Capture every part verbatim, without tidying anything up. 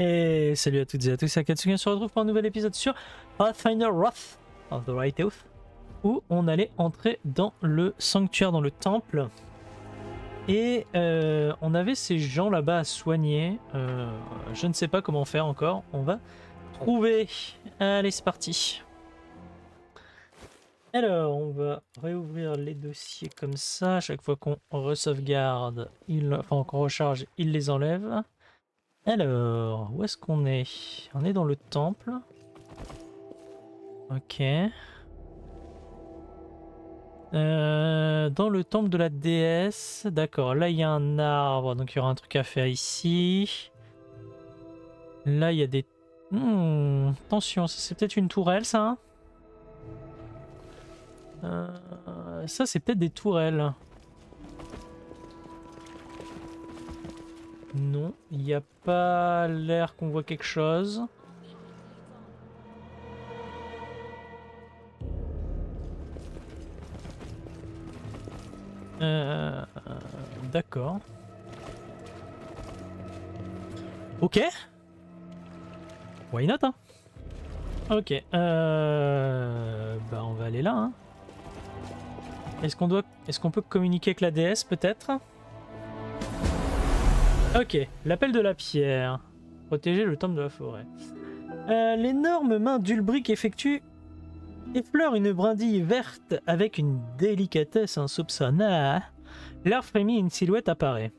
Et salut à toutes et à tous, c'est Akatsuki. On se retrouve pour un nouvel épisode sur Pathfinder Wrath of the Righteous, où on allait entrer dans le sanctuaire, dans le temple. Et euh, on avait ces gens là-bas à soigner. Euh, je ne sais pas comment faire encore. On va trouver. Allez, c'est parti. Alors, on va réouvrir les dossiers comme ça. À chaque fois qu'on re-sauvegarde, il... enfin qu'on recharge, il les enlève. Alors, où est-ce qu'on est? On est dans le temple. Ok. Euh, dans le temple de la déesse. D'accord, là il y a un arbre, donc il y aura un truc à faire ici. Là il y a des... Hmm, attention, c'est peut-être une tourelle ça. Euh, ça c'est peut-être des tourelles. Non, il n'y a pas l'air qu'on voit quelque chose. Euh, D'accord. Ok. Why not, hein? Ok. Euh, bah on va aller là, hein. Est-ce qu'on doit, est-ce qu'on peut communiquer avec la déesse peut-être? Ok, l'appel de la pierre. Protéger le temple de la forêt. Euh, L'énorme main d'Ulbrig effectue effleure une brindille verte avec une délicatesse insoupçonnée. Ah, l'air frémit et une silhouette apparaît.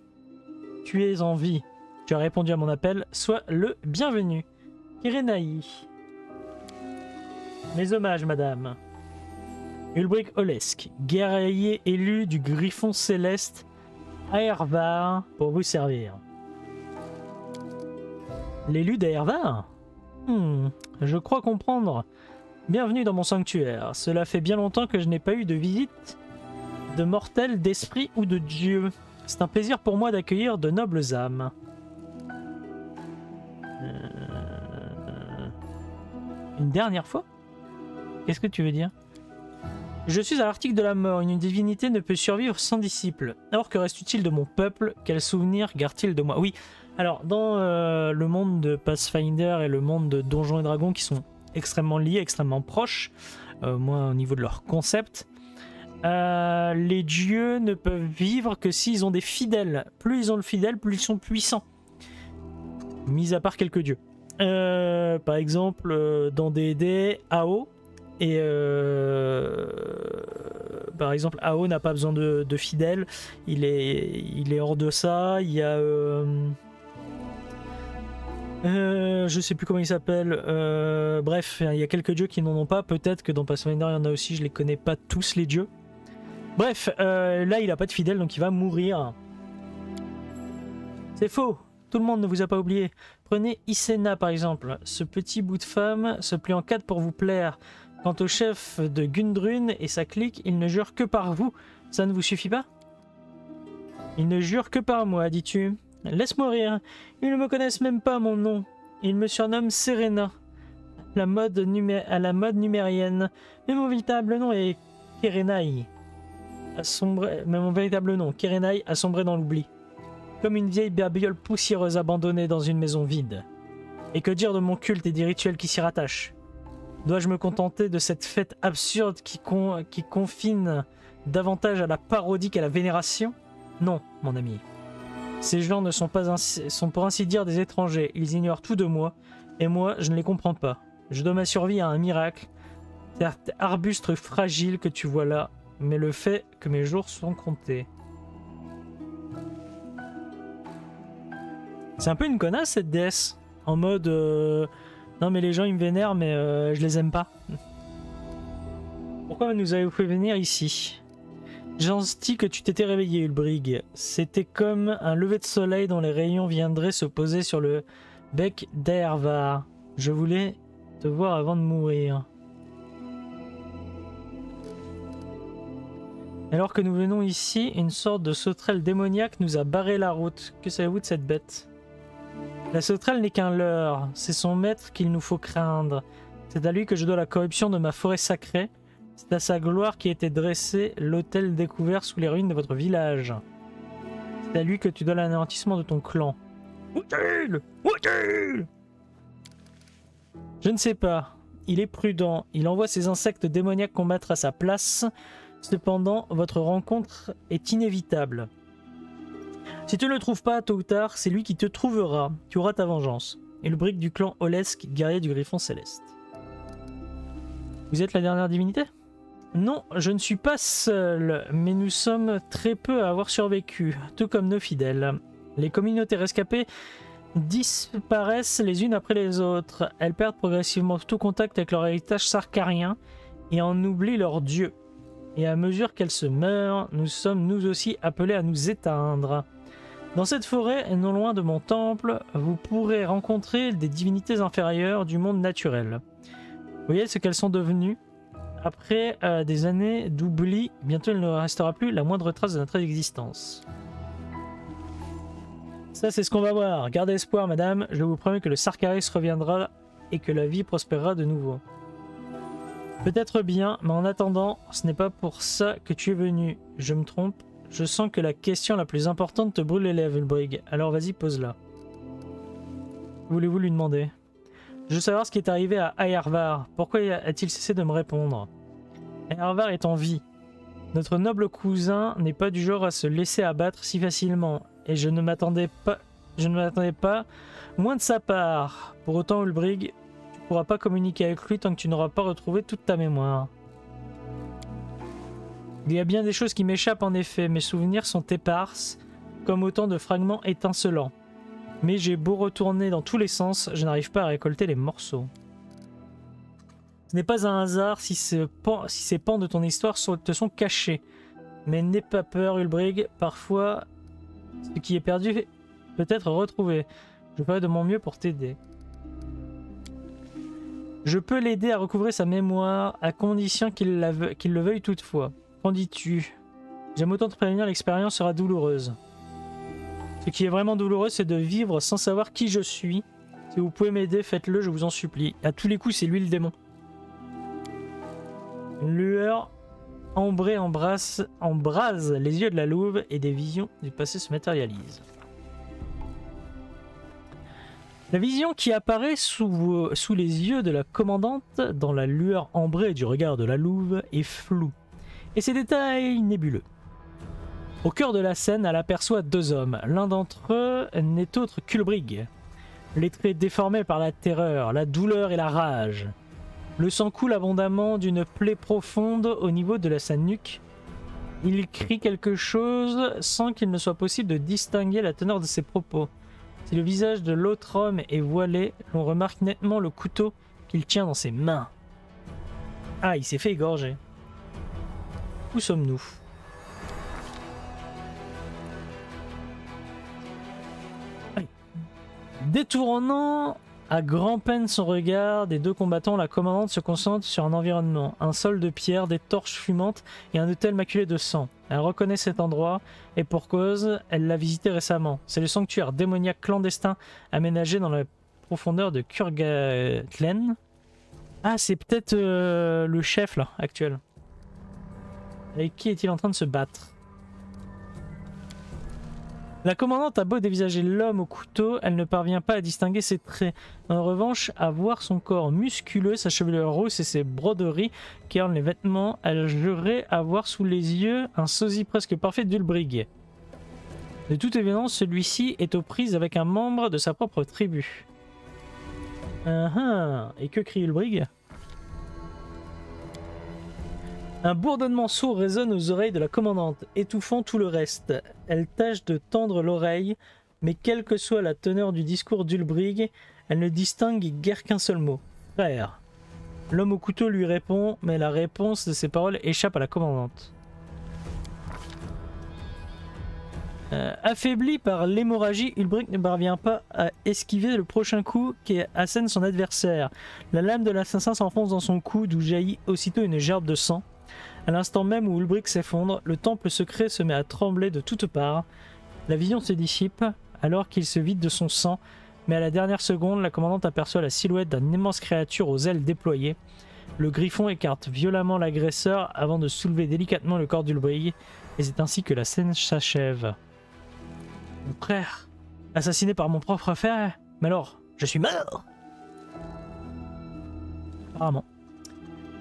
Tu es en vie. Tu as répondu à mon appel. Sois le bienvenu. Kerenai. Mes hommages, madame. Ulbrig Olesk, guerrier élu du griffon céleste. Aervar pour vous servir. L'élu d'Aervar? Hmm, je crois comprendre. Bienvenue dans mon sanctuaire. Cela fait bien longtemps que je n'ai pas eu de visite de mortels, d'esprit ou de dieu. C'est un plaisir pour moi d'accueillir de nobles âmes. Euh... Une dernière fois? Qu'est-ce que tu veux dire? Je suis à l'article de la mort, une divinité ne peut survivre sans disciples. Or que reste-t-il de mon peuple? Quel souvenir garde-t-il de moi? Oui, alors dans euh, le monde de Pathfinder et le monde de Donjons et Dragons qui sont extrêmement liés, extrêmement proches, euh, moi au niveau de leur concept, euh, les dieux ne peuvent vivre que s'ils ont des fidèles. Plus ils ont de fidèles, plus ils sont puissants. Mis à part quelques dieux. Euh, par exemple, euh, dans D et D, Ao. Et euh, par exemple, Ao n'a pas besoin de, de fidèles, il est, il est hors de ça. Il y a. Euh, euh, je sais plus comment il s'appelle. Euh, bref, il y a quelques dieux qui n'en ont pas. Peut-être que dans Pathfinder, il y en a aussi, je les connais pas tous les dieux. Bref, euh, là, il a pas de fidèles, donc il va mourir. C'est faux! Tout le monde ne vous a pas oublié. Prenez Isena par exemple. Ce petit bout de femme se plie en quatre pour vous plaire. Quant au chef de Gundrun et sa clique, il ne jure que par vous. Ça ne vous suffit pas? Il ne jure que par moi, dis-tu. Laisse-moi rire. Ils ne me connaissent même pas mon nom. Ils me surnomment Serena, la mode à la mode numérienne. Mais mon véritable nom est Kerenai. Sombré... Mais mon véritable nom, Kerenai, a sombré dans l'oubli. Comme une vieille babiole poussiéreuse abandonnée dans une maison vide. Et que dire de mon culte et des rituels qui s'y rattachent? Dois-je me contenter de cette fête absurde qui, con, qui confine davantage à la parodie qu'à la vénération? Non, mon ami. Ces gens ne sont pas ainsi, sont pour ainsi dire des étrangers. Ils ignorent tout de moi, et moi, je ne les comprends pas. Je dois ma survie à un miracle, cet arbuste fragile que tu vois là, mais le fait que mes jours sont comptés. C'est un peu une connasse cette déesse, en mode... Euh... Non mais les gens ils me vénèrent mais euh, je les aime pas. Pourquoi nous avez-vous fait venir ici? J'insti que tu t'étais réveillé Ulbrig. C'était comme un lever de soleil dont les rayons viendraient se poser sur le bec d'Aervar. Je voulais te voir avant de mourir. Alors que nous venons ici, une sorte de sauterelle démoniaque nous a barré la route. Que savez-vous de cette bête? La sauterelle n'est qu'un leurre, c'est son maître qu'il nous faut craindre. C'est à lui que je dois la corruption de ma forêt sacrée. C'est à sa gloire qui a été dressé l'autel découvert sous les ruines de votre village. C'est à lui que tu dois l'anéantissement de ton clan. Utile! Utile! Je ne sais pas. Il est prudent. Il envoie ses insectes démoniaques combattre à sa place. Cependant, votre rencontre est inévitable. Si tu ne le trouves pas, tôt ou tard, c'est lui qui te trouvera. Tu auras ta vengeance. Et le brick du clan Olesk, guerrier du Griffon Céleste. Vous êtes la dernière divinité? Non, je ne suis pas seul, mais nous sommes très peu à avoir survécu, tout comme nos fidèles. Les communautés rescapées disparaissent les unes après les autres. Elles perdent progressivement tout contact avec leur héritage sarkarien et en oublient leur dieu. Et à mesure qu'elles se meurent, nous sommes nous aussi appelés à nous éteindre. Dans cette forêt, non loin de mon temple, vous pourrez rencontrer des divinités inférieures du monde naturel. Vous voyez ce qu'elles sont devenues ? Après euh, des années d'oubli, bientôt il ne restera plus la moindre trace de notre existence. Ça c'est ce qu'on va voir. Gardez espoir madame, je vous promets que le Sarkoris reviendra et que la vie prospérera de nouveau. Peut-être bien, mais en attendant, ce n'est pas pour ça que tu es venu. Je me trompe. Je sens que la question la plus importante te brûle les lèvres, Ulbrig. Alors vas-y, pose-la. Voulez-vous lui demander ? Je veux savoir ce qui est arrivé à Aervar. Pourquoi a-t-il cessé de me répondre? Aervar est en vie. Notre noble cousin n'est pas du genre à se laisser abattre si facilement. Et je ne m'attendais pas, je ne m'attendais pas moins de sa part. Pour autant, Ulbrig, tu ne pourras pas communiquer avec lui tant que tu n'auras pas retrouvé toute ta mémoire. Il y a bien des choses qui m'échappent en effet. Mes souvenirs sont éparses, comme autant de fragments étincelants. Mais j'ai beau retourner dans tous les sens, je n'arrive pas à récolter les morceaux. Ce n'est pas un hasard si, ce pan, si ces pans de ton histoire sont, te sont cachés. Mais n'aie pas peur, Ulbrig. Parfois, ce qui est perdu peut être retrouvé. Je ferai de mon mieux pour t'aider. Je peux l'aider à recouvrer sa mémoire, à condition qu'il la veu, qu'il le veuille toutefois. Qu'en dis-tu? J'aime autant te prévenir, l'expérience sera douloureuse. Ce qui est vraiment douloureux, c'est de vivre sans savoir qui je suis. Si vous pouvez m'aider, faites-le, je vous en supplie. À tous les coups, c'est lui le démon. Une lueur ambrée embrasse, embrase les yeux de la louve et des visions du passé se matérialisent. La vision qui apparaît sous, sous les yeux de la commandante dans la lueur ambrée du regard de la louve est floue. Et ses détails nébuleux. Au cœur de la scène, elle aperçoit deux hommes. L'un d'entre eux n'est autre qu'Ulbrig. Les traits déformés par la terreur, la douleur et la rage. Le sang coule abondamment d'une plaie profonde au niveau de sa nuque. Il crie quelque chose sans qu'il ne soit possible de distinguer la teneur de ses propos. Si le visage de l'autre homme est voilé, l'on remarque nettement le couteau qu'il tient dans ses mains. Ah, il s'est fait égorger. Où sommes-nous ? Détournant à grand-peine son regard des deux combattants, la commandante se concentre sur un environnement, un sol de pierre, des torches fumantes et un autel maculé de sang. Elle reconnaît cet endroit et pour cause, elle l'a visité récemment. C'est le sanctuaire démoniaque clandestin aménagé dans la profondeur de Kurgatlen. Ah, c'est peut-être euh, le chef là, actuel. Avec qui est-il en train de se battre ? La commandante a beau dévisager l'homme au couteau, elle ne parvient pas à distinguer ses traits. En revanche, à voir son corps musculeux, sa chevelure rousse et ses broderies qui ornent les vêtements, elle jurait avoir sous les yeux un sosie presque parfait d'Ulbrig. De toute évidence, celui-ci est aux prises avec un membre de sa propre tribu. Uh-huh. Et que crie Ulbrig ? Un bourdonnement sourd résonne aux oreilles de la commandante, étouffant tout le reste. Elle tâche de tendre l'oreille, mais quelle que soit la teneur du discours d'Ulbrig, elle ne distingue guère qu'un seul mot. Frère. L'homme au couteau lui répond, mais la réponse de ses paroles échappe à la commandante. Euh, affaibli par l'hémorragie, Ulbrig ne parvient pas à esquiver le prochain coup qui assène son adversaire. La lame de l'assassin s'enfonce dans son cou, d'où jaillit aussitôt une gerbe de sang. À l'instant même où Ulbrig s'effondre, le temple secret se met à trembler de toutes parts. La vision se dissipe alors qu'il se vide de son sang, mais à la dernière seconde, la commandante aperçoit la silhouette d'une immense créature aux ailes déployées. Le griffon écarte violemment l'agresseur avant de soulever délicatement le corps d'Ulbrig, et c'est ainsi que la scène s'achève. Mon frère, assassiné par mon propre frère, mais alors, je suis mort. Apparemment.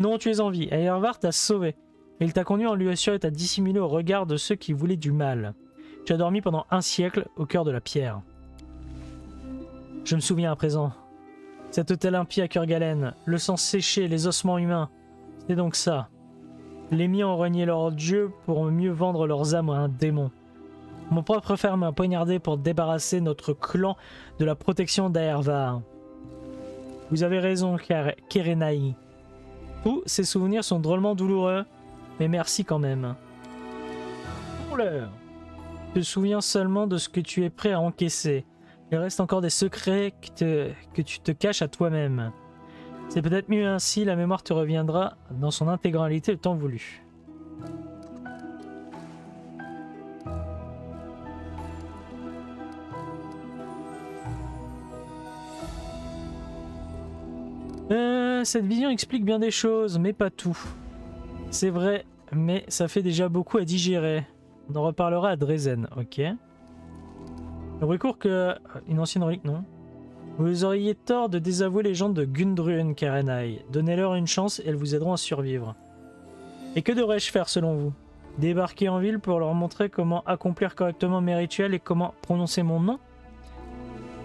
Non, tu es en vie. Aervar t'a sauvé. Il t'a conduit en lieu sûr et t'a dissimulé au regard de ceux qui voulaient du mal. Tu as dormi pendant un siècle au cœur de la pierre. Je me souviens à présent. Cet hôtel impie à Kurgatlen, le sang séché, les ossements humains. C'était donc ça. Les miens ont renié leur dieu pour mieux vendre leurs âmes à un démon. Mon propre frère m'a poignardé pour débarrasser notre clan de la protection d'Aervar. Vous avez raison, Kerenai. Tous ces souvenirs sont drôlement douloureux, mais merci quand même. Pour l'heure, te souviens seulement de ce que tu es prêt à encaisser. Il reste encore des secrets que, te, que tu te caches à toi-même. C'est peut-être mieux ainsi, la mémoire te reviendra dans son intégralité le temps voulu. Euh, cette vision explique bien des choses, mais pas tout. C'est vrai, mais ça fait déjà beaucoup à digérer. On en reparlera à Dresden, ok. Le recours que... Une ancienne relique, non. Vous auriez tort de désavouer les gens de Gundrun, Kerenai. Donnez-leur une chance et elles vous aideront à survivre. Et que devrais-je faire selon vous? Débarquer en ville pour leur montrer comment accomplir correctement mes rituels et comment prononcer mon nom?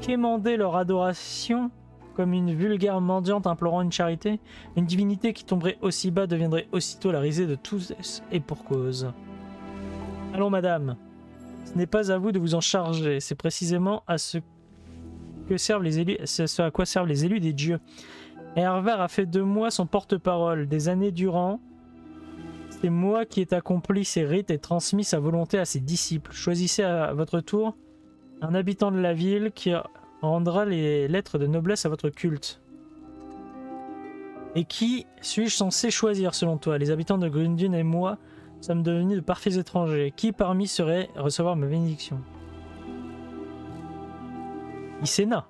Quémander leur adoration comme une vulgaire mendiante implorant une charité? Une divinité qui tomberait aussi bas deviendrait aussitôt la risée de tous et pour cause. Allons madame. Ce n'est pas à vous de vous en charger, c'est précisément à ce, que servent les élus, ce à quoi servent les élus des dieux. Aervar a fait de moi son porte-parole, des années durant. C'est moi qui ai accompli ses rites et transmis sa volonté à ses disciples. Choisissez à votre tour un habitant de la ville qui rendra les lettres de noblesse à votre culte. Et qui suis-je censé choisir selon toi? Les habitants de Gundun et moi sommes devenus de parfaits étrangers. Qui parmi serait recevoir ma bénédiction? Isena.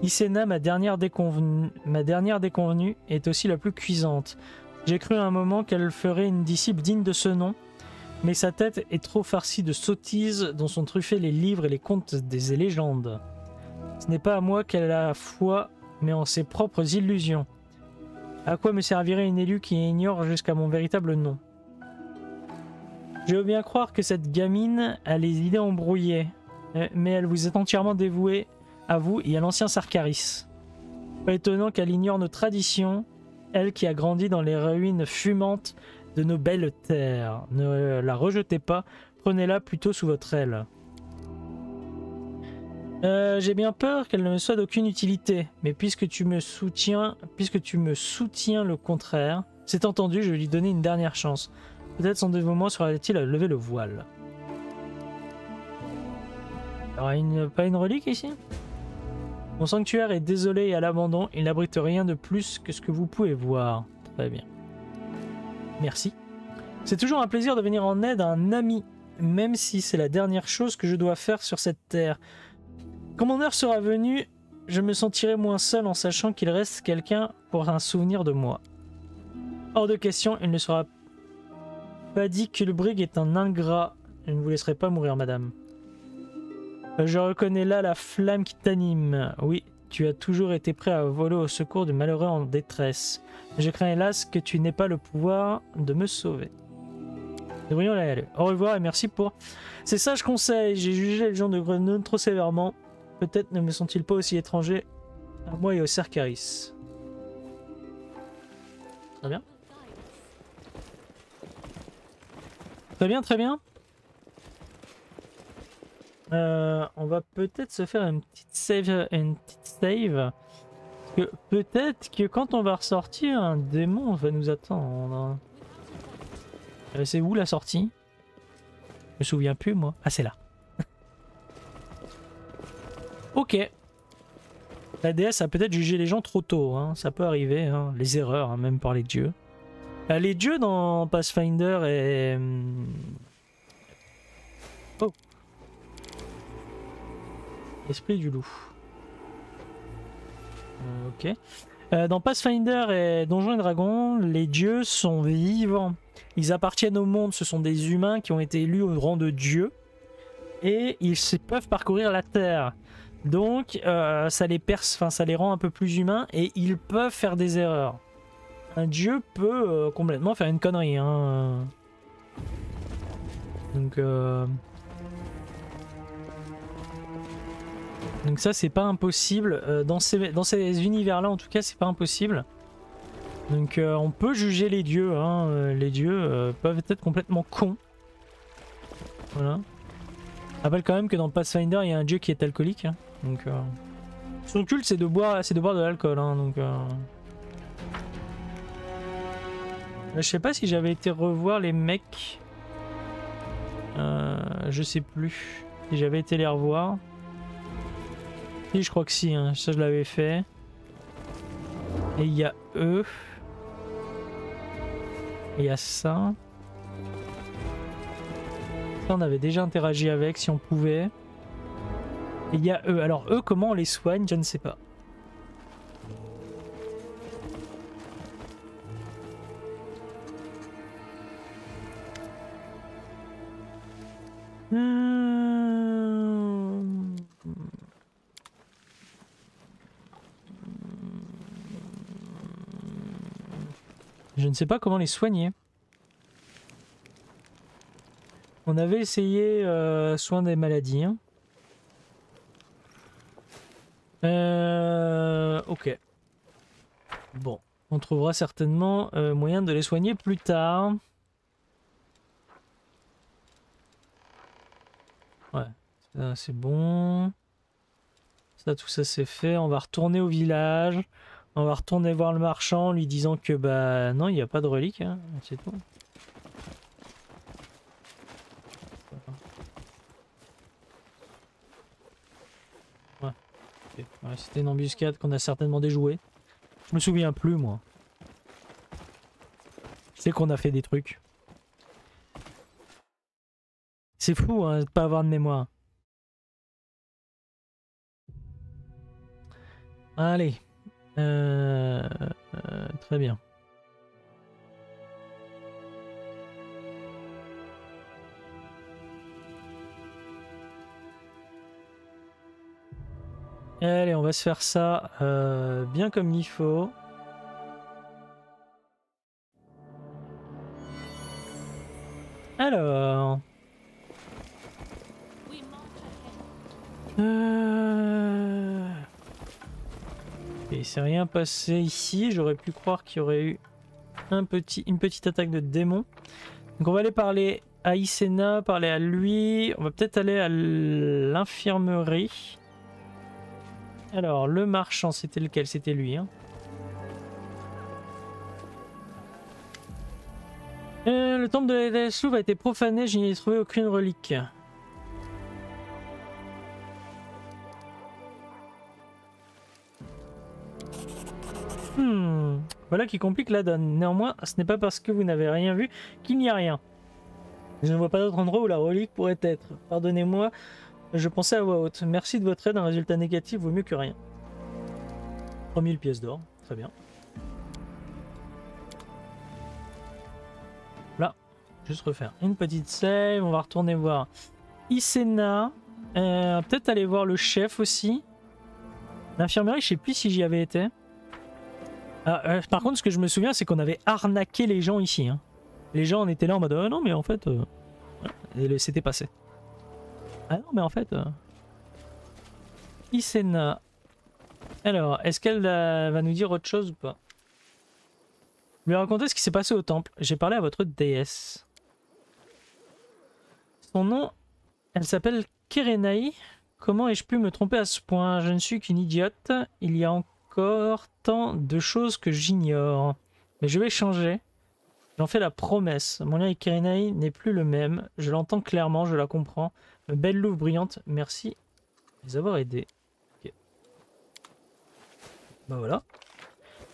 Isena, ma dernière, déconvenue, ma dernière déconvenue, est aussi la plus cuisante. J'ai cru à un moment qu'elle ferait une disciple digne de ce nom, mais sa tête est trop farcie de sottises dont sont truffés les livres et les contes des légendes. Ce n'est pas à moi qu'elle a foi, mais en ses propres illusions. À quoi me servirait une élue qui ignore jusqu'à mon véritable nom? Je veux bien croire que cette gamine a les idées embrouillées, mais elle vous est entièrement dévouée à vous et à l'ancien Sarkoris. Pas étonnant qu'elle ignore nos traditions, elle qui a grandi dans les ruines fumantes de nos belles terres. Ne la rejetez pas, prenez-la plutôt sous votre aile. Euh, j'ai bien peur qu'elle ne me soit d'aucune utilité, mais puisque tu me soutiens, puisque tu me soutiens le contraire, c'est entendu, je vais lui donner une dernière chance. Peut-être son dévouement sera-t-il à lever le voile. Il n'y aura une, pas une relique ici? Mon sanctuaire est désolé et à l'abandon, il n'abrite rien de plus que ce que vous pouvez voir. Très bien. Merci. C'est toujours un plaisir de venir en aide à un ami, même si c'est la dernière chose que je dois faire sur cette terre. Quand mon heure sera venue, je me sentirai moins seul en sachant qu'il reste quelqu'un pour un souvenir de moi. Hors de question, il ne sera pas dit qu'Ulbrig est un ingrat. Je ne vous laisserai pas mourir, madame. Je reconnais là la flamme qui t'anime. Oui, tu as toujours été prêt à voler au secours du malheureux en détresse. Je crains hélas que tu n'aies pas le pouvoir de me sauver. Nous devrions la aller. Au revoir et merci pour ces sages conseils. J'ai jugé les gens de Grenoble trop sévèrement. Peut-être ne me sont-ils pas aussi étrangers à moi et au Sarkoris. Très bien. Très bien, très bien. Euh, on va peut-être se faire une petite save. Une petite save. Parce que peut-être que quand on va ressortir, un démon va nous attendre. Euh, c'est où la sortie? Je me souviens plus, moi. Ah, c'est là. Ok. La déesse a peut-être jugé les gens trop tôt, hein. Ça peut arriver, hein. Les erreurs, hein, même par les dieux. Euh, les dieux dans Pathfinder et... Oh. Esprit du loup. Euh, ok. Euh, dans Pathfinder et Donjons et Dragons, les dieux sont vivants. Ils appartiennent au monde, ce sont des humains qui ont été élus au rang de dieux. Et ils peuvent parcourir la terre. Donc euh, ça, les perce, enfin, ça les rend un peu plus humains et ils peuvent faire des erreurs. Un dieu peut euh, complètement faire une connerie. Hein. Donc, euh... Donc ça c'est pas impossible. Euh, dans ces, dans ces univers-là en tout cas c'est pas impossible. Donc euh, on peut juger les dieux. Hein. Les dieux euh, peuvent être complètement cons. Voilà. Je rappelle quand même que dans Pathfinder il y a un dieu qui est alcoolique. Hein. Donc, euh... son culte c'est de boire, c'est de boire de l'alcool. Hein. Donc euh... je sais pas si j'avais été revoir les mecs. Euh, je sais plus si j'avais été les revoir. Si, je crois que si, hein. Ça je l'avais fait. Et il y a eux. Il y a ça. Ça on avait déjà interagi avec si on pouvait. Et il y a eux. Alors eux, comment on les soigne, je ne sais pas. Hum... Je ne sais pas comment les soigner. On avait essayé euh, soin des maladies. Hein. Euh, ok. Bon, on trouvera certainement euh, moyen de les soigner plus tard. Ouais, ça c'est bon. Ça, tout ça c'est fait. On va retourner au village. On va retourner voir le marchand, lui disant que bah non, il n'y a pas de relique. Hein. C'est tout. Ouais. Okay. Ouais, c'était une embuscade qu'on a certainement déjouée. Je me souviens plus, moi. Je sais qu'on a fait des trucs. C'est fou hein, de pas avoir de mémoire. Allez. Euh, euh, très bien. Allez, on va se faire ça euh, bien comme il faut. Alors... Euh... Et il s'est rien passé ici. J'aurais pu croire qu'il y aurait eu un petit, une petite attaque de démon. Donc on va aller parler à Isena, parler à lui. On va peut-être aller à l'infirmerie. Alors le marchand, c'était lequel? C'était lui. Hein. Euh, le temple de la Souve a été profané. Je n'y ai trouvé aucune relique. Hmm, voilà qui complique la donne. Néanmoins, ce n'est pas parce que vous n'avez rien vu qu'il n'y a rien. Je ne vois pas d'autre endroit où la relique pourrait être. Pardonnez-moi, je pensais à voix haute. Merci de votre aide, un résultat négatif vaut mieux que rien. trois mille pièces d'or, très bien. Là, juste refaire une petite save. On va retourner voir Isena. Euh, peut-être aller voir le chef aussi. L'infirmerie, je ne sais plus si j'y avais été. Ah, euh, par contre, ce que je me souviens, c'est qu'on avait arnaqué les gens ici. Hein. Les gens, on était là en mode, ah non, mais en fait, euh... voilà. C'était passé. Ah non, mais en fait, euh... Isena. Alors, est-ce qu'elle euh, va nous dire autre chose ou pas? Je lui ai raconté ce qui s'est passé au temple. J'ai parlé à votre déesse. Son nom, elle s'appelle Kerenai. Comment ai-je pu me tromper à ce point? Je ne suis qu'une idiote. Il y a encore... Encore tant de choses que j'ignore. Mais je vais changer. J'en fais la promesse. Mon lien avec Kerenai n'est plus le même. Je l'entends clairement, je la comprends. Belle louve brillante, merci de les avoir aidés. Okay. Bah voilà.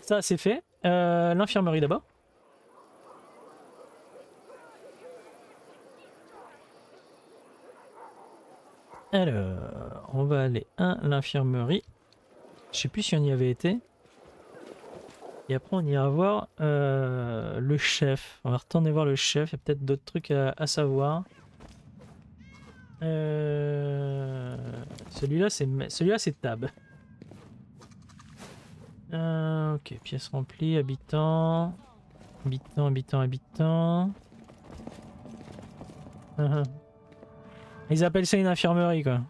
Ça, c'est fait. Euh, L'infirmerie d'abord. Alors, on va aller à l'infirmerie. Je sais plus si on y avait été. Et après on ira voir euh, le chef. On va retourner voir le chef, il y a peut-être d'autres trucs à, à savoir. Euh... Celui-là c'est celui-là c'est Tab. Euh, ok, pièce remplie, habitants. Habitants, habitants, habitants. Uh-huh. Ils appellent ça une infirmerie quoi.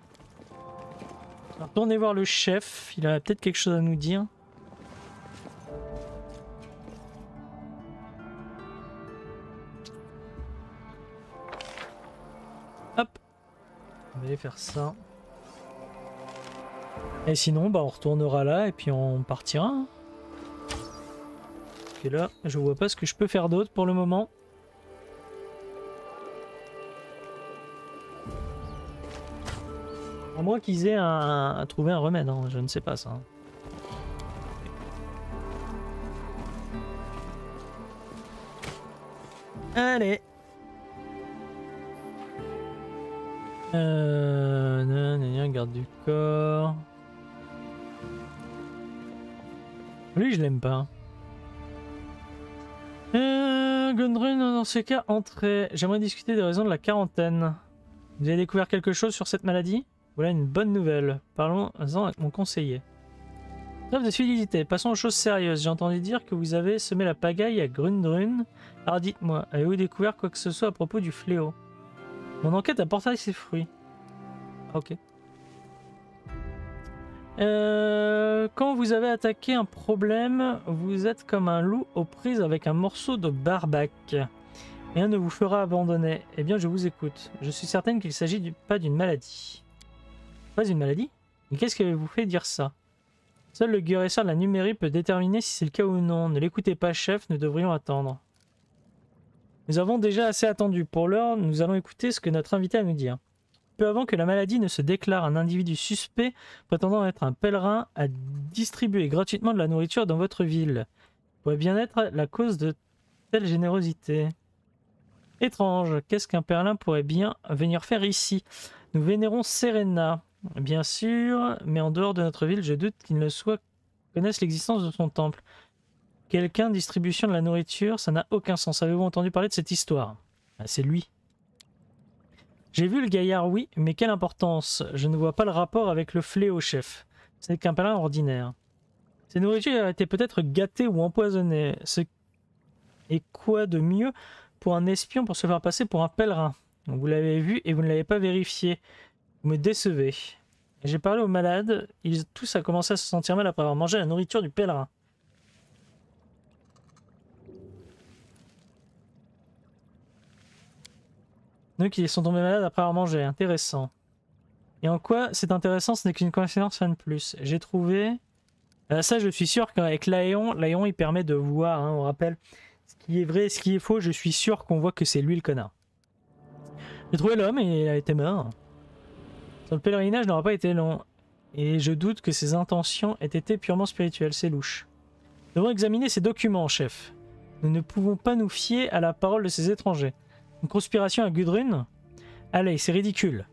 Alors, retournez voir le chef, il a peut-être quelque chose à nous dire. Hop. On va aller faire ça. Et sinon bah on retournera là et puis on partira. Hein. Et là je vois pas ce que je peux faire d'autre pour le moment. À moins qu'ils aient un, à trouver un remède, hein. Je ne sais pas ça. Allez. Euh, nan, nan, nan, garde du corps. Lui je l'aime pas. Euh, Gundrun dans ce cas entrée. J'aimerais discuter des raisons de la quarantaine. Vous avez découvert quelque chose sur cette maladie ? Voilà une bonne nouvelle. Parlons-en avec mon conseiller. Trêve de fidélité. Passons aux choses sérieuses. J'ai entendu dire que vous avez semé la pagaille à Gundrun. Alors dites-moi, avez-vous découvert quoi que ce soit à propos du fléau? Mon enquête a porté ses fruits. Ok. Euh, quand vous avez attaqué un problème, vous êtes comme un loup aux prises avec un morceau de barbac. Rien ne vous fera abandonner. Eh bien, je vous écoute. Je suis certaine qu'il ne s'agit pas d'une maladie. Pas une maladie? Mais qu'est-ce qui vous fait dire ça? Seul le guérisseur de la numérie peut déterminer si c'est le cas ou non. Ne l'écoutez pas, chef, nous devrions attendre. Nous avons déjà assez attendu. Pour l'heure, nous allons écouter ce que notre invité a à nous dire. Peu avant que la maladie ne se déclare, un individu suspect prétendant être un pèlerin a distribué gratuitement de la nourriture dans votre ville. Il pourrait bien être la cause de telle générosité. Étrange, qu'est-ce qu'un pèlerin pourrait bien venir faire ici? Nous vénérons Serena. Bien sûr, mais en dehors de notre ville, je doute qu'ils ne soient connaissent l'existence de son temple. Quelqu'un distribution de la nourriture, ça n'a aucun sens. Avez-vous entendu parler de cette histoire? Ah, c'est lui. J'ai vu le gaillard, oui, mais quelle importance? Je ne vois pas le rapport avec le fléau, chef. C'est qu'un pèlerin ordinaire. Ces nourritures étaient peut-être gâtées ou empoisonnées. Ce... Et quoi de mieux pour un espion pour se faire passer pour un pèlerin? Vous l'avez vu et vous ne l'avez pas vérifié. Vous me décevez. J'ai parlé aux malades, ils tous ont commencé à se sentir mal après avoir mangé la nourriture du pèlerin. Donc ils sont tombés malades après avoir mangé, intéressant. Et en quoi c'est intéressant, ce n'est qu'une coïncidence, rien de plus. J'ai trouvé... Euh, ça je suis sûr qu'avec l'Aéon, l'Aéon il permet de voir, hein, on rappelle, ce qui est vrai et ce qui est faux, je suis sûr qu'on voit que c'est lui le connard. J'ai trouvé l'homme et il a été mort. Le pèlerinage n'aura pas été long, et je doute que ses intentions aient été purement spirituelles, c'est louche. Nous devons examiner ces documents, chef. Nous ne pouvons pas nous fier à la parole de ces étrangers. Une conspiration à Gundrun? Allez, c'est ridicule.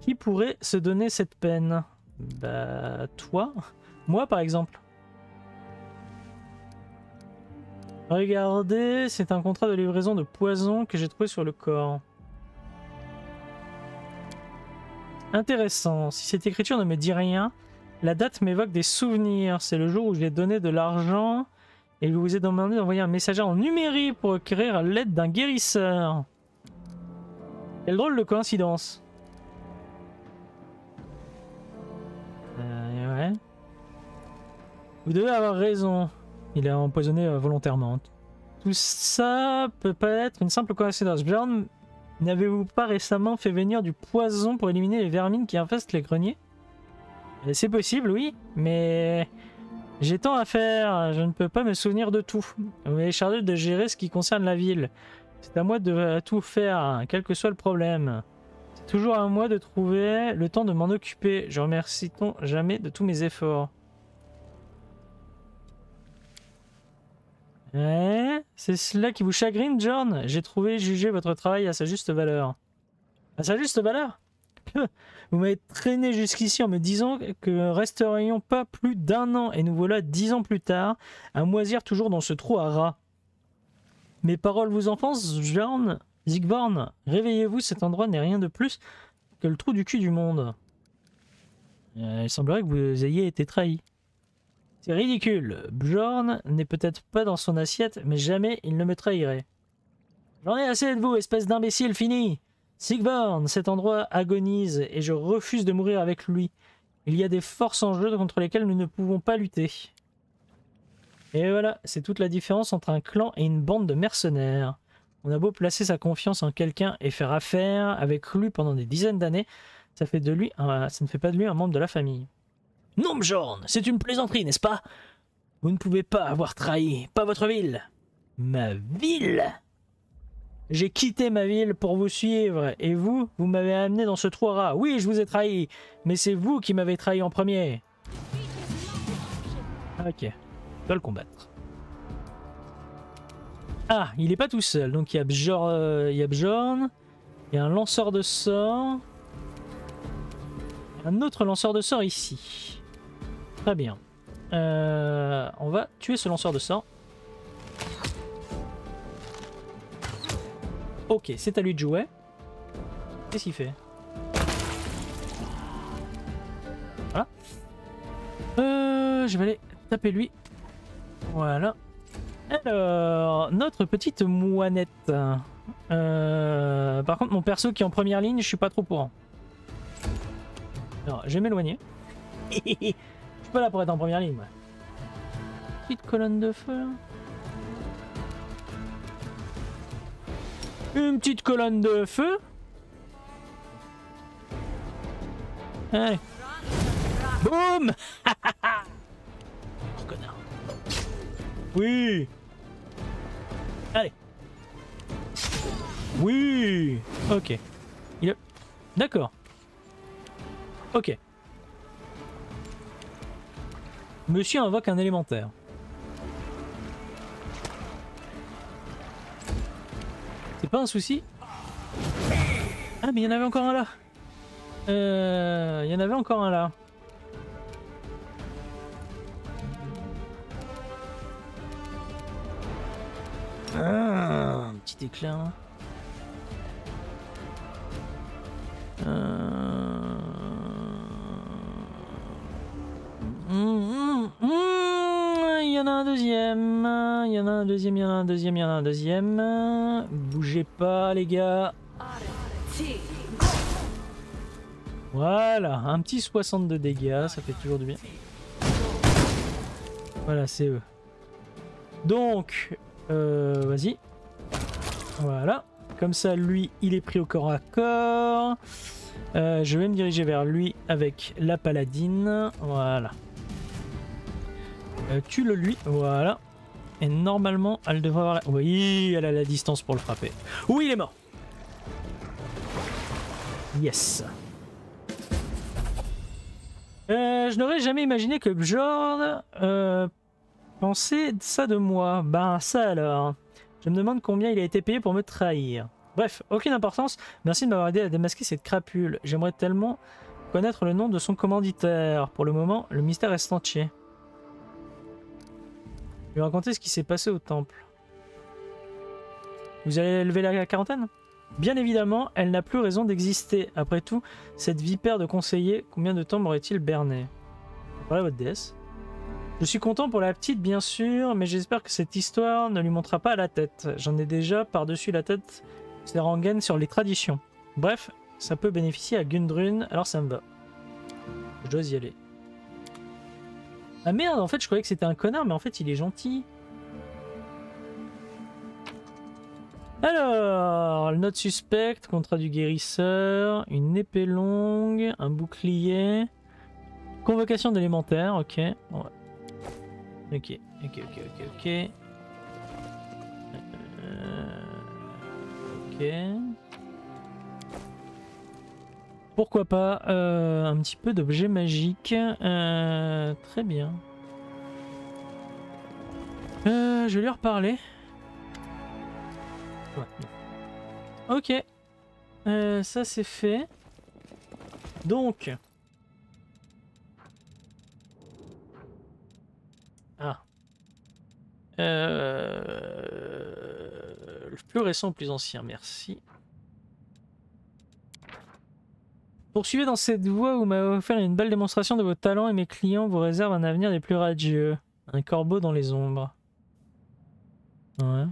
Qui pourrait se donner cette peine? Bah, toi? Moi, par exemple. Regardez, c'est un contrat de livraison de poison que j'ai trouvé sur le corps. Intéressant, si cette écriture ne me dit rien, la date m'évoque des souvenirs. C'est le jour où j'ai donné de l'argent et je vous ai demandé d'envoyer un messager en numérie pour requérir l'aide d'un guérisseur. Quelle drôle de coïncidence. Euh, ouais. Vous devez avoir raison, il a empoisonné volontairement. Tout ça peut pas être une simple coïncidence. Bjorn, n'avez-vous pas récemment fait venir du poison pour éliminer les vermines qui infestent les greniers? C'est possible, oui, mais j'ai tant à faire, je ne peux pas me souvenir de tout. Vous m'avez chargé de gérer ce qui concerne la ville. C'est à moi de tout faire, quel que soit le problème. C'est toujours à moi de trouver le temps de m'en occuper. Je remercie donc jamais de tous mes efforts. Ouais, c'est cela qui vous chagrine, John? J'ai trouvé et jugé votre travail à sa juste valeur. À sa juste valeur? Vous m'avez traîné jusqu'ici en me disant que ne resterions pas plus d'un an, et nous voilà dix ans plus tard, à moisir toujours dans ce trou à rats. Mes paroles vous enfoncent, Bjorn, Sigbjorn, réveillez-vous, cet endroit n'est rien de plus que le trou du cul du monde. Euh, il semblerait que vous ayez été trahi. C'est ridicule, Bjorn n'est peut-être pas dans son assiette, mais jamais il ne me trahirait. J'en ai assez de vous, espèce d'imbécile fini! Sigbjorn, cet endroit agonise et je refuse de mourir avec lui. Il y a des forces en jeu contre lesquelles nous ne pouvons pas lutter. Et voilà, c'est toute la différence entre un clan et une bande de mercenaires. On a beau placer sa confiance en quelqu'un et faire affaire avec lui pendant des dizaines d'années, ça fait de lui un... ça ne fait pas de lui un membre de la famille. Non, Bjorn, c'est une plaisanterie, n'est-ce pas? Vous ne pouvez pas avoir trahi, pas votre ville. Ma ville? J'ai quitté ma ville pour vous suivre, et vous, vous m'avez amené dans ce trou à rats. Oui, je vous ai trahi, mais c'est vous qui m'avez trahi en premier. Ok, on doit le combattre. Ah, il n'est pas tout seul, donc il y a Bjorn, euh, il y a Bjorn, il y a un lanceur de sorts, un autre lanceur de sorts ici. Très bien. Euh, on va tuer ce lanceur de sorts. Ok, c'est à lui de jouer. Qu'est-ce qu'il fait? Voilà. Euh, je vais aller taper lui. Voilà. Alors, notre petite moinette. Euh, par contre, mon perso qui est en première ligne, je suis pas trop courant. Alors, je vais m'éloigner. Je suis pas là pour être en première ligne. Moi. Petite colonne de feu. Une petite colonne de feu. Allez. Boum. Oh, connard. Oui. Allez. Oui. Ok. Il a... D'accord. Ok. Monsieur invoque un élémentaire. C'est pas un souci. Ah mais il y en avait encore un là. Euh, il y en avait encore un là. Ah, un petit éclair. Euh... Mmh, mmh, mmh. Il y en a un deuxième. Il y en a un deuxième, il y en a un deuxième, il y en a un deuxième. Bougez pas les gars. Voilà, un petit soixante-deux dégâts, ça fait toujours du bien. Voilà, c'est eux. Donc, euh, vas-y. Voilà, comme ça lui, il est pris au corps à corps. Euh, je vais me diriger vers lui avec la paladine. Voilà. Euh, tue-le lui, voilà. Et normalement, elle devrait avoir la... Oui, elle a la distance pour le frapper. Oui, il est mort. Yes. Euh, je n'aurais jamais imaginé que Bjorn euh, pensait ça de moi. Ben, ça alors. Je me demande combien il a été payé pour me trahir. Bref, aucune importance. Merci de m'avoir aidé à démasquer cette crapule. J'aimerais tellement connaître le nom de son commanditaire. Pour le moment, le mystère reste entier. Je vais raconter ce qui s'est passé au temple. Vous allez lever la quarantaine? Bien évidemment, elle n'a plus raison d'exister. Après tout, cette vipère de conseiller, combien de temps m'aurait-il berné? Voilà votre déesse. Je suis content pour la petite, bien sûr, mais j'espère que cette histoire ne lui montera pas à la tête. J'en ai déjà par-dessus la tête ces rengaines sur les traditions. Bref, ça peut bénéficier à Gundrun, alors ça me va. Je dois y aller. Ah merde, en fait je croyais que c'était un connard, mais en fait il est gentil. Alors, notre suspect, contrat du guérisseur, une épée longue, un bouclier, convocation d'élémentaire, ok. Bon, ouais. Ok, ok, ok, ok, ok. Euh, ok. Pourquoi pas euh, un petit peu d'objets magiques. Euh, très bien. Euh, je vais lui reparler. Ouais. Ok. Euh, ça c'est fait. Donc... Ah. Euh... Le plus récent, le plus ancien, merci. Poursuivez dans cette voie où vous m'avez offert une belle démonstration de vos talents et mes clients vous réservent un avenir des plus radieux. Un corbeau dans les ombres. Ouais.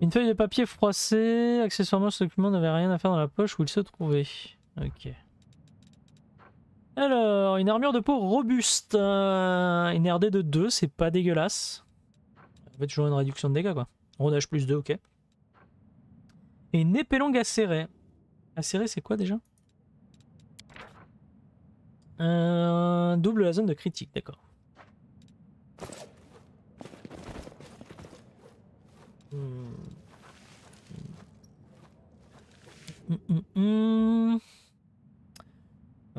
Une feuille de papier froissée. Accessoirement, ce document n'avait rien à faire dans la poche où il se trouvait. Ok. Alors, une armure de peau robuste. Euh, une R D de deux, c'est pas dégueulasse. Ça fait toujours une réduction de dégâts, quoi. Rodage plus deux, ok. Et une épée longue acérée. Acérée, c'est quoi déjà? euh, Double la zone de critique, d'accord. Mmh, mmh, mmh.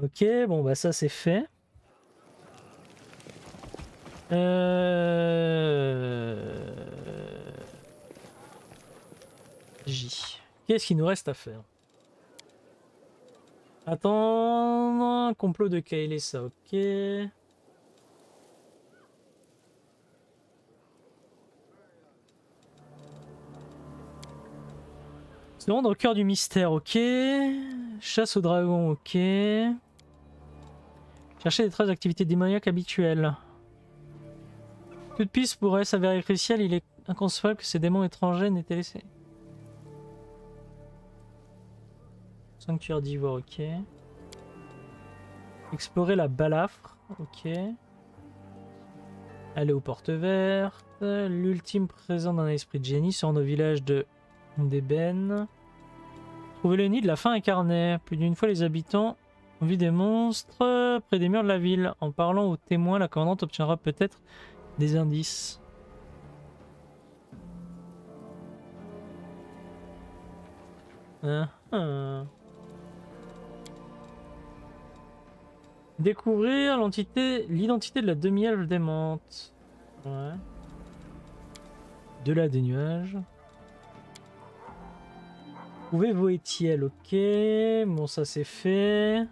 Ok, bon bah ça c'est fait. Euh... J. Qu'est-ce qu'il nous reste à faire? Attendre... Complot de Kaelé, ça ok. Se rendre au cœur du mystère, ok. Chasse aux dragons, ok. Chercher les traces d'activités démoniaques habituelles. Toute piste pourrait s'avérer cruciale, il est inconcevable que ces démons étrangers n'aient été laissés. Sanctuaire d'ivoire, ok. Explorer la balafre, ok. Aller aux portes vertes. L'ultime présent d'un esprit de génie se rend au village de... d'ébène. Trouver le nid de la faim incarnée. Plus d'une fois, les habitants ont vu des monstres près des murs de la ville. En parlant aux témoins, la commandante obtiendra peut-être des indices. Ah, ah. Découvrir l'entité, l'identité de la demi-elfe démente. Ouais. De là des nuages. Trouvez vos étiels, ok. Bon, ça c'est fait.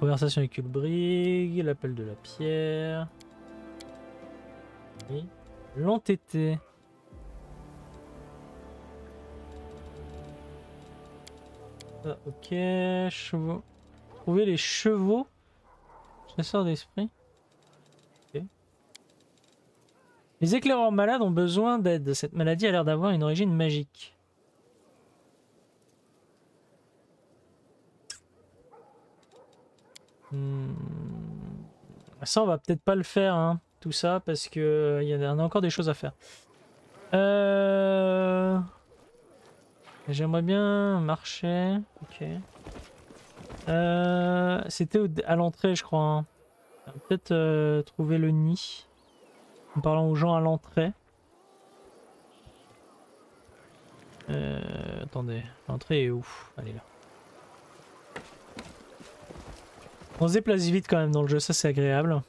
Conversation avec Ulbrig, l'appel de la pierre. Oui. L'entêté. Ah, ok, chevaux. Trouvez les chevaux. Chasseur d'esprit. Okay. Les éclaireurs malades ont besoin d'aide. Cette maladie a l'air d'avoir une origine magique. Ça on va peut-être pas le faire hein, tout ça parce que il y en a encore des choses à faire. Euh... J'aimerais bien marcher. Ok. Euh... C'était à l'entrée je crois. Hein. Peut-être euh, trouver le nid. En parlant aux gens à l'entrée. Euh... Attendez, l'entrée est où? Allez là. On se déplace vite quand même dans le jeu, ça c'est agréable.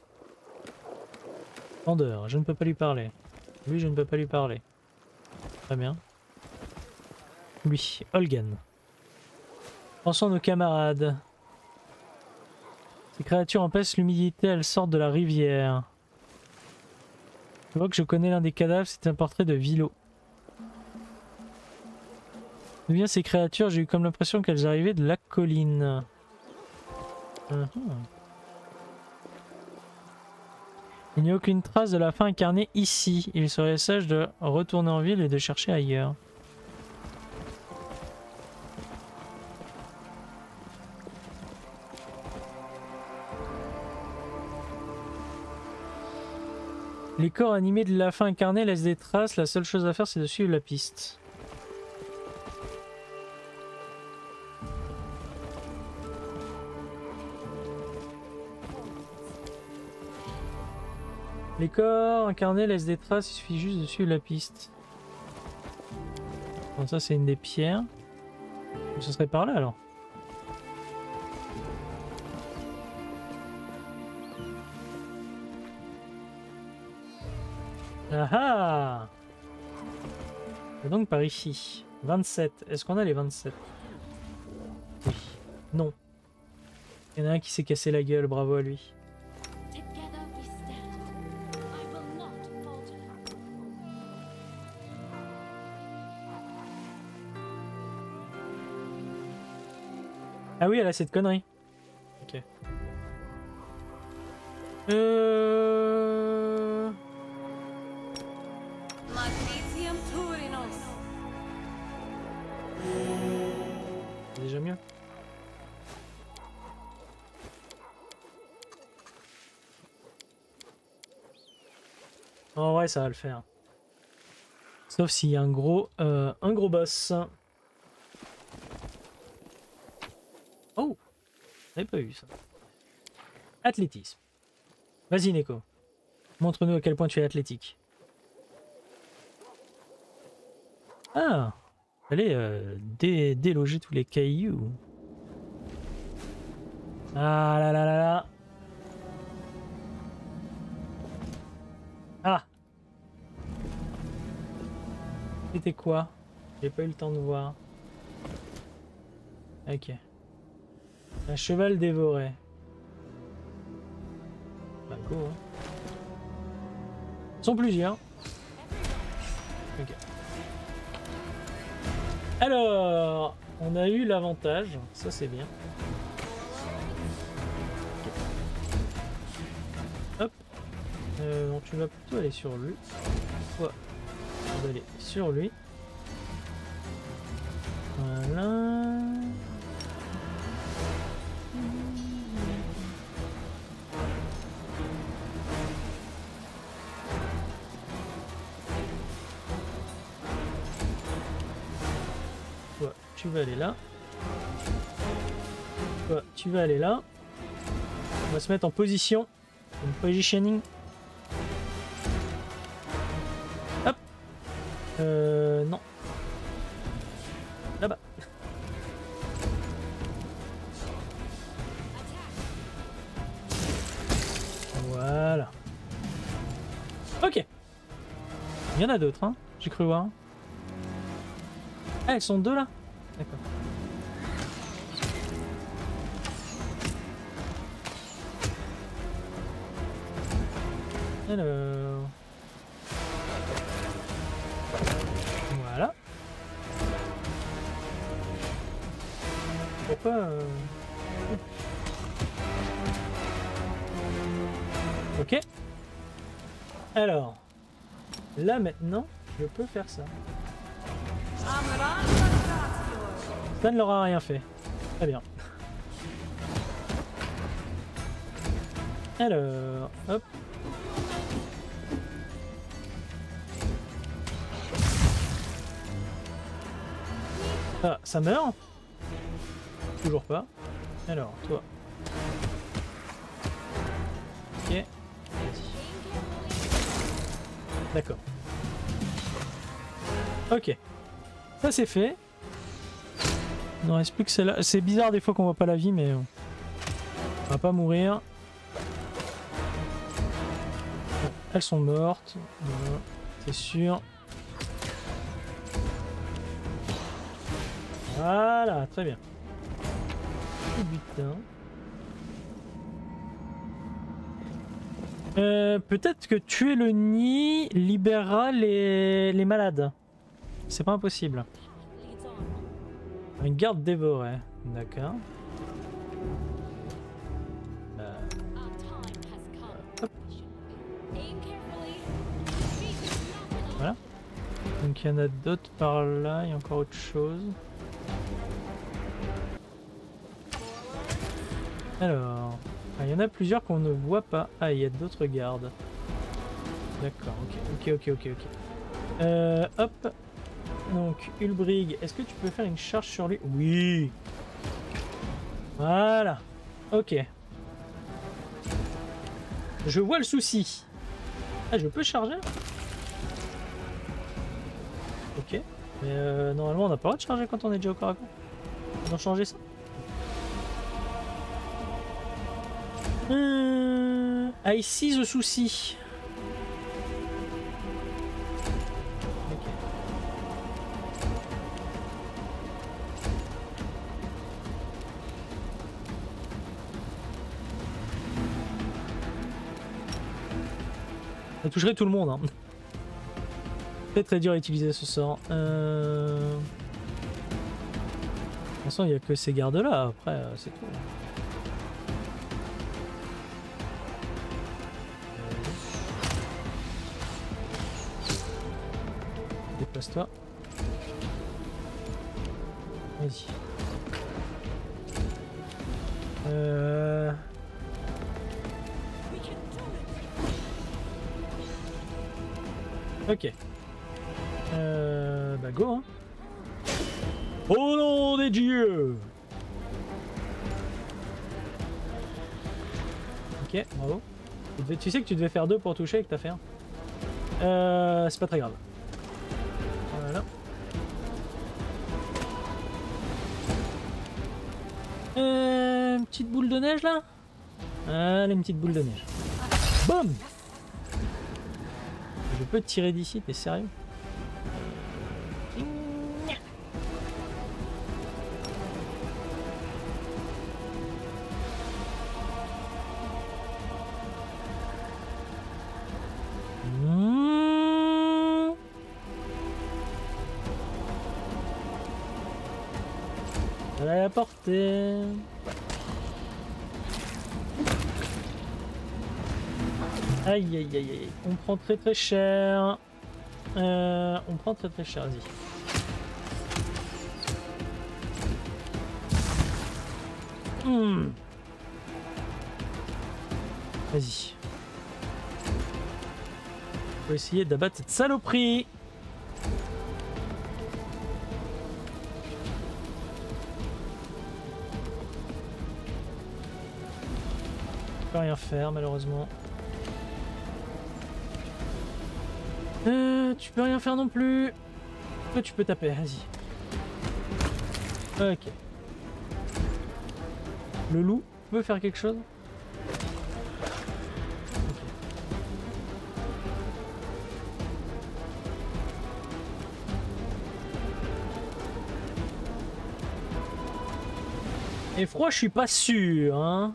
Vendeur, je ne peux pas lui parler. Lui, je ne peux pas lui parler. Très bien. Lui, Olgan. Pensons à nos camarades. Ces créatures empêchent l'humidité, elles sortent de la rivière. Je vois que je connais l'un des cadavres, c'est un portrait de Vilo. D'où viennent ces créatures? J'ai eu comme l'impression qu'elles arrivaient de la colline. Uhum. Il n'y a aucune trace de la faim incarnée ici. Il serait sage de retourner en ville et de chercher ailleurs. Les corps animés de la faim incarnée laissent des traces. La seule chose à faire, c'est de suivre la piste. Les corps incarnés laissent des traces, il suffit juste de suivre la piste. Bon, ça c'est une des pierres. Ce serait par là alors. Ah ah! C'est donc par ici. vingt-sept. Est-ce qu'on a les vingt-sept? Oui. Non. Il y en a un qui s'est cassé la gueule, bravo à lui. Ah oui, elle a cette connerie. Ok. Euh... C'est déjà mieux. En vrai, ça va le faire. Sauf s'il y a un gros, euh, un gros boss. Oh, j'avais pas eu ça. Athlétisme. Vas-y Neko, montre-nous à quel point tu es athlétique. Ah, fallait euh, dé déloger tous les cailloux. Ah là là là là. Ah. C'était quoi? J'ai pas eu le temps de voir. Ok. Un cheval dévoré. Bah go. Hein. Ils sont plusieurs. Ok. Alors, on a eu l'avantage. Ça c'est bien. Hop. Euh, donc tu vas plutôt aller sur lui. Toi, on va aller sur lui. Voilà. Tu vas aller là. Toi, tu vas aller là. On va se mettre en position. En positioning. Hop. Euh, non. Là-bas. Voilà. Ok. Il y en a d'autres, hein. J'ai cru voir. Ah, elles sont deux là. D'accord. Alors... Voilà. Pourquoi... Euh... Ok. Alors... Là maintenant, je peux faire ça. Ça ne leur a rien fait. Très bien. Alors, hop. Ah, ça meurt? Toujours pas. Alors, toi. Ok. D'accord. Ok. Ça c'est fait. Il n'en reste plus que celle-là. C'est bizarre des fois qu'on voit pas la vie, mais on va pas mourir. Bon, elles sont mortes, voilà. C'est sûr. Voilà, très bien. Putain. Euh, peut-être que tuer le nid libérera les, les malades. C'est pas impossible. Un garde dévoré, d'accord. Euh... Voilà. Donc il y en a d'autres par là, il y a encore autre chose. Alors, il y en a plusieurs qu'on ne voit pas. Ah, il y a d'autres gardes. D'accord, ok, ok, ok, ok, ok. Euh, hop. Donc, Ulbrig, est-ce que tu peux faire une charge sur lui? Oui. Voilà. Ok. Je vois le souci. Ah, je peux charger? Ok. Mais euh, normalement, on n'a pas le droit de charger quand on est déjà au corps à corps. On va changer ça. Hum, I see the souci. Ça toucherait tout le monde. Hein. C'est très dur à utiliser ce sort. Euh... De toute façon, il n'y a que ces gardes-là. Après, c'est tout. Déplace-toi. Vas-y. Euh... Ok. Euh... Bah go hein. Au nom des dieux. Ok, bravo. Tu, devais, tu sais que tu devais faire deux pour toucher et que t'as fait un. Euh... C'est pas très grave. Voilà. Euh... Une petite boule de neige là. Allez, une petite boule de neige. Boum. Je peux tirer d'ici, t'es sérieux? Elle a la portée. Aïe aïe aïe aïe, on prend très très cher. Euh, on prend très très cher, vas-y. Mmh. Vas-y. On peut essayer d'abattre cette saloperie. On peut rien faire malheureusement. Euh, tu peux rien faire non plus. Toi, tu peux taper, vas-y. Ok. Le loup peut faire quelque chose. Okay. Et froid, je suis pas sûr, hein.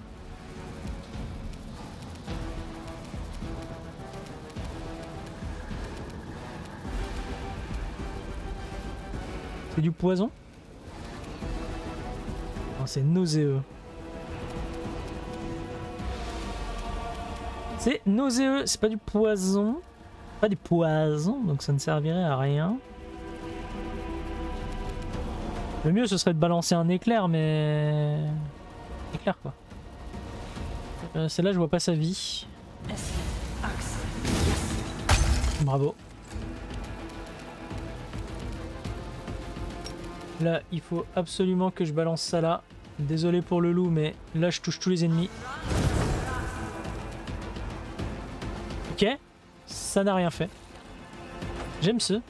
Du poison, c'est nauséeux, c'est nauséeux, c'est pas du poison, pas du poison, donc ça ne servirait à rien. Le mieux ce serait de balancer un éclair, mais éclair quoi. Euh, celle-là je vois pas sa vie. Bravo. Là, il faut absolument que je balance ça là. Désolé pour le loup, mais là, je touche tous les ennemis. Ok. Ça n'a rien fait. J'aime ce.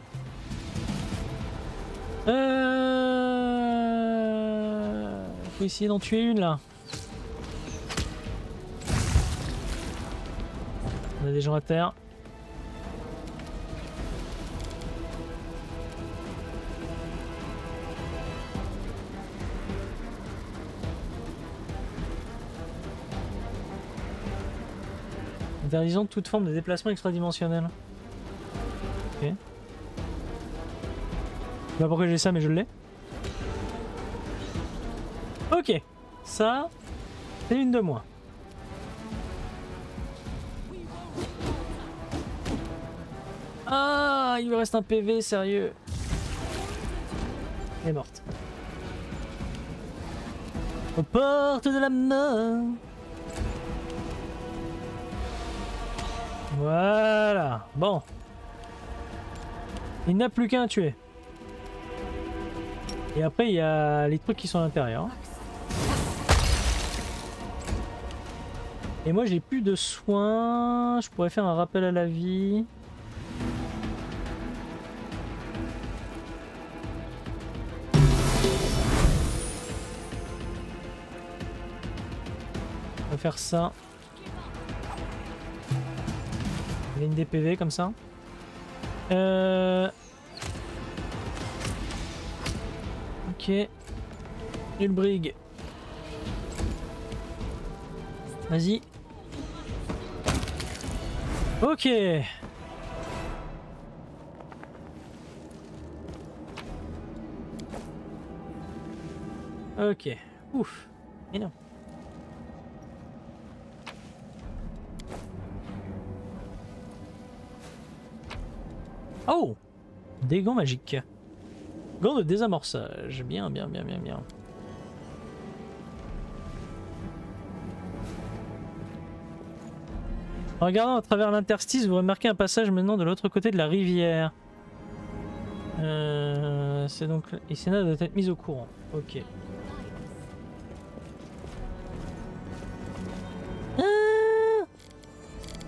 Euh... Faut essayer d'en tuer une, là. On a des gens à terre. Interdisant toute forme de déplacement extradimensionnel. Ok. Je sais pas pourquoi j'ai ça, mais je l'ai. Ok. Ça, c'est une de moi. Ah, il lui reste un P V, sérieux. Elle est morte. Aux portes de la mort. Voilà, bon. Il n'a plus qu'un à tuer. Et après, il y a les trucs qui sont à l'intérieur. Et moi, j'ai plus de soins. Je pourrais faire un rappel à la vie. On va faire ça. Une des P V comme ça. Euh... Ok. Ulbrig. Vas-y. Ok. Ok. Ouf. Énorme. Oh! Des gants magiques. Gants de désamorçage. Bien, bien, bien, bien, bien. En regardant à travers l'interstice, vous remarquez un passage menant de l'autre côté de la rivière. Euh, C'est donc... Isena doit être mise au courant. Ok. Ah,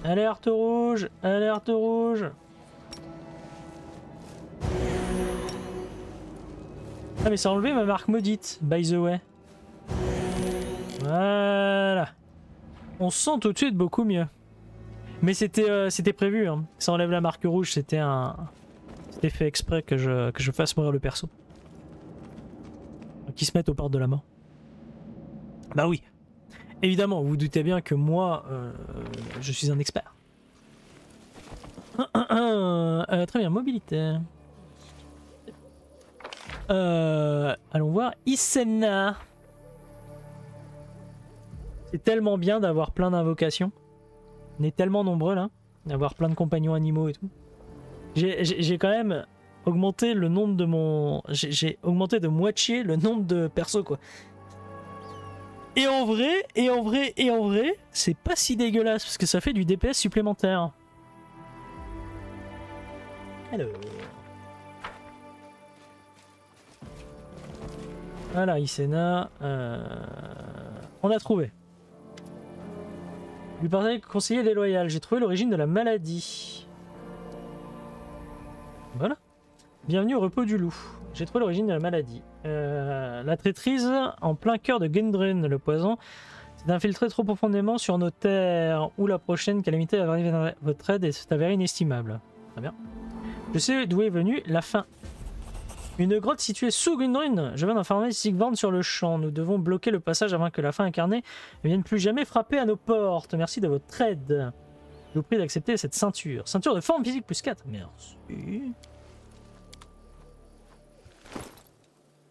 alerte rouge! Alerte rouge! Ah mais ça a enlevé ma marque maudite, by the way. Voilà. On se sent tout de suite beaucoup mieux. Mais c'était euh, c'était prévu, hein. Ça enlève la marque rouge, c'était un... C'était fait exprès que je, que je fasse mourir le perso. Qu'ils se mettent aux portes de la mort. Bah oui. Évidemment, vous, vous doutez bien que moi, euh, je suis un expert. Euh, très bien, mobilité. Euh, allons voir Isena. C'est tellement bien d'avoir plein d'invocations. On est tellement nombreux là, d'avoir plein de compagnons animaux et tout. J'ai quand même augmenté le nombre de mon... J'ai augmenté de moitié le nombre de persos quoi. Et en vrai, et en vrai, et en vrai, c'est pas si dégueulasse parce que ça fait du D P S supplémentaire. Hello. Voilà, Isena, euh... on a trouvé. Lui parler conseiller déloyal, j'ai trouvé l'origine de la maladie. Voilà. Bienvenue au repos du loup, j'ai trouvé l'origine de la maladie. Euh... La traîtrise en plein cœur de Gundrun, le poison, s'est infiltré trop profondément sur nos terres, où la prochaine calamité va arriver dans votre aide et s'est avérée inestimable. Très bien. Je sais d'où est venue la faim. Une grotte située sous Gundrun. Je viens d'informer Sigbjorn sur le champ. Nous devons bloquer le passage avant que la faim incarnée ne vienne plus jamais frapper à nos portes. Merci de votre aide. Je vous prie d'accepter cette ceinture. Ceinture de forme physique plus quatre. Merci.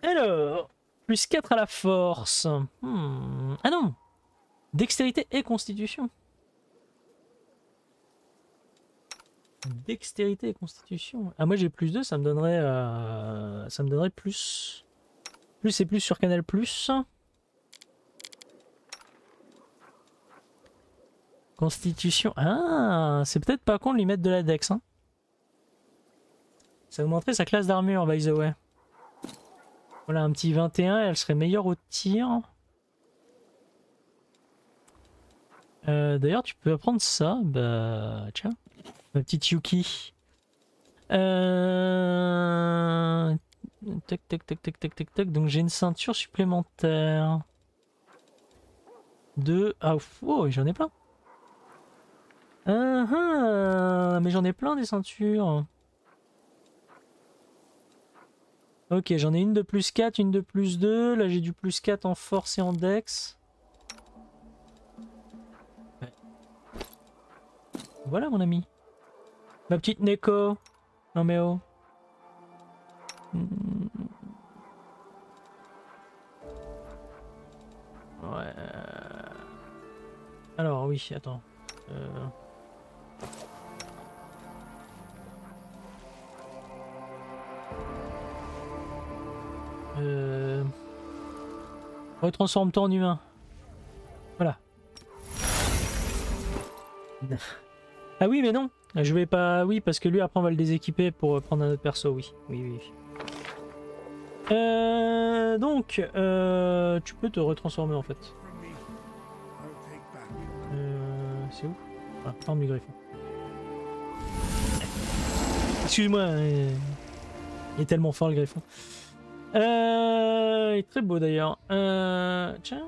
Alors, plus quatre à la force. Hmm. Ah non. Dextérité et constitution. Dextérité et constitution. Ah moi j'ai plus deux, ça me donnerait euh, ça me donnerait plus. Plus et plus sur Canal Plus. Constitution. Ah, c'est peut-être pas con de lui mettre de la dex. Hein. Ça vous montrait sa classe d'armure, by the way. Voilà, un petit vingt et un, elle serait meilleure au tir. Euh, D'ailleurs, tu peux apprendre ça. Bah, tiens. Ma petite Yuki. Euh... Tac, tac, tac, tac, tac, tac, tac. Donc j'ai une ceinture supplémentaire. De... Ah, oh, j'en ai plein. Ah, ah, mais j'en ai plein des ceintures. Ok, j'en ai une de plus quatre, une de plus deux. Là, j'ai du plus quatre en force et en dex. Ouais. Voilà, mon ami. Ma petite Neko. Non mais oh. Mmh. Ouais. Alors oui, attends. Euh... Euh... Retransforme-toi en humain. Voilà. Ah oui mais non. Je vais pas... Oui, parce que lui, après, on va le déséquiper pour prendre un autre perso, oui. Oui, oui. Euh, donc, euh, tu peux te retransformer, en fait. Euh, C'est où? Ah, forme du griffon. Excuse-moi, il est tellement fort, le griffon. Euh, il est très beau, d'ailleurs. Euh, tiens.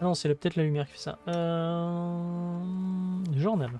Ah non, c'est peut-être la lumière qui fait ça. Euh, journal.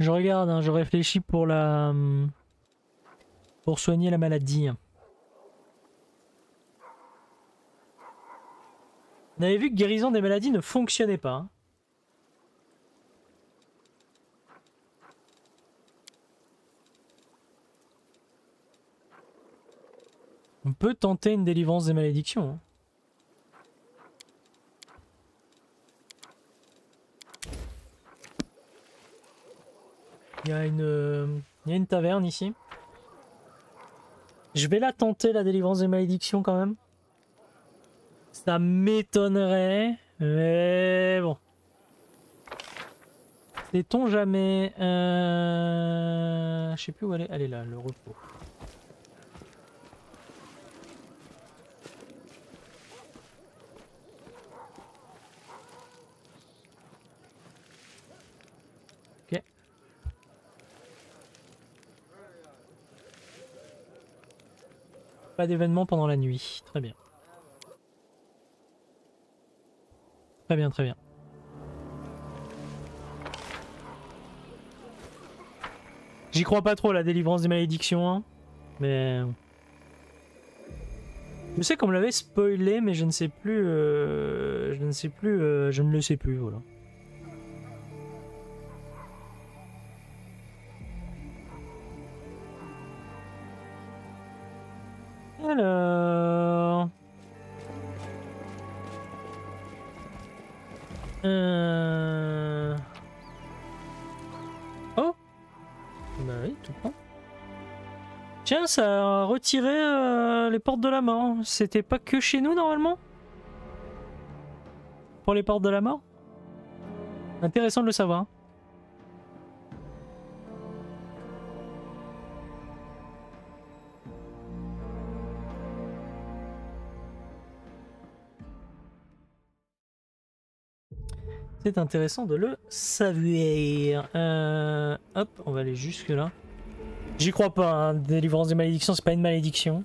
Je regarde, hein, je réfléchis pour la... pour soigner la maladie. On avait vu que guérison des maladies ne fonctionnait pas. Hein. On peut tenter une délivrance des malédictions. Hein. Il y a une, euh, il y a une taverne ici. Je vais la tenter, la délivrance des malédictions quand même. Ça m'étonnerait, mais bon. Sait-on jamais... Euh... Je sais plus où elle est. Elle est là, le repos. Pas d'événement pendant la nuit. Très bien. Très bien, très bien. J'y crois pas trop, la délivrance des malédictions, hein, mais... Je sais qu'on me l'avait spoilé, mais je ne sais plus... Euh... Je ne sais plus... Euh... Je ne le sais plus, voilà. Alors... Euh... Oh bah oui, tout prend. Tiens, ça a retiré euh, les portes de la mort. C'était pas que chez nous normalement? Pour les portes de la mort? Intéressant de le savoir. C'est intéressant de le savoir. Euh, hop, on va aller jusque là. J'y crois pas, hein, délivrance des malédictions, c'est pas une malédiction.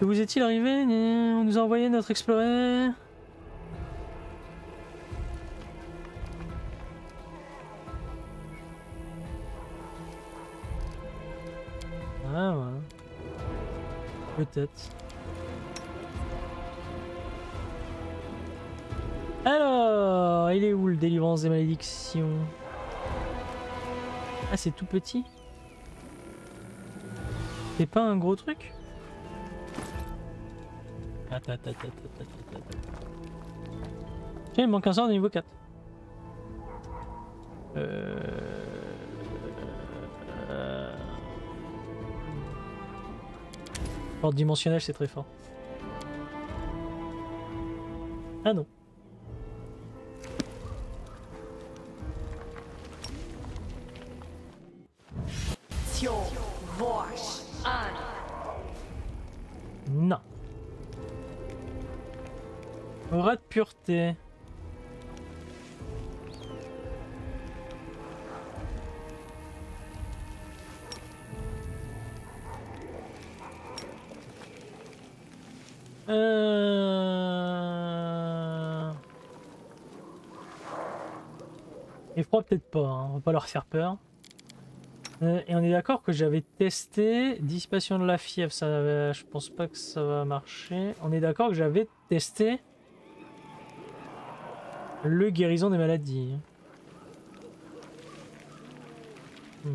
Vous est-il arrivé? On nous a envoyé notre explorer. Ah ouais. Peut-être. Alors, il est où le délivrance des malédictions? Ah, c'est tout petit. C'est pas un gros truc? Tiens, il manque un sort de niveau quatre. Euh... Euh... Porte dimensionnelle, c'est très fort. Ah non. Non. Aura de pureté. Euh... Et froid peut-être pas, hein. On va pas leur faire peur. Euh, et on est d'accord que j'avais testé dissipation de la fièvre, ça, euh, je pense pas que ça va marcher. On est d'accord que j'avais testé le guérison des maladies. Hmm.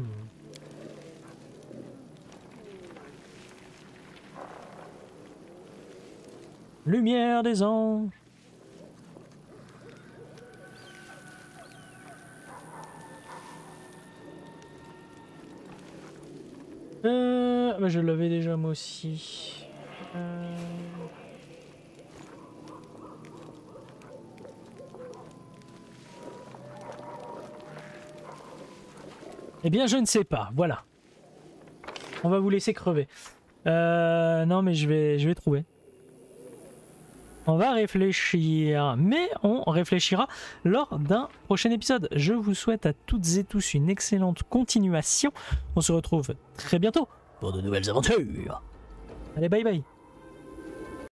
Lumière des anges. Euh, bah je l'avais déjà moi aussi. Euh... Eh bien, je ne sais pas. Voilà. On va vous laisser crever. Euh, non, mais je vais, je vais trouver. On va réfléchir, mais on réfléchira lors d'un prochain épisode. Je vous souhaite à toutes et tous une excellente continuation. On se retrouve très bientôt pour de nouvelles aventures. Allez, bye bye.